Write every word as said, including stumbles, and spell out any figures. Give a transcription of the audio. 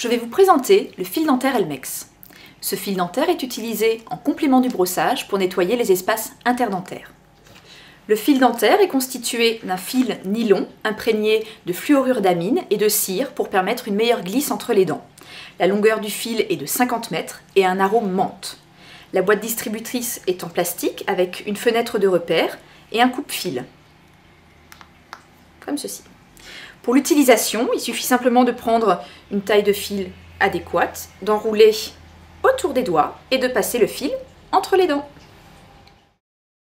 je vais vous présenter le fil dentaire Elmex. Ce fil dentaire est utilisé en complément du brossage pour nettoyer les espaces interdentaires. Le fil dentaire est constitué d'un fil nylon imprégné de fluorure d'amine et de cire pour permettre une meilleure glisse entre les dents. La longueur du fil est de cinquante mètres et a un arôme menthe. La boîte distributrice est en plastique avec une fenêtre de repère et un coupe-fil, comme ceci. Pour l'utilisation, il suffit simplement de prendre une taille de fil adéquate, d'enrouler autour des doigts et de passer le fil entre les dents.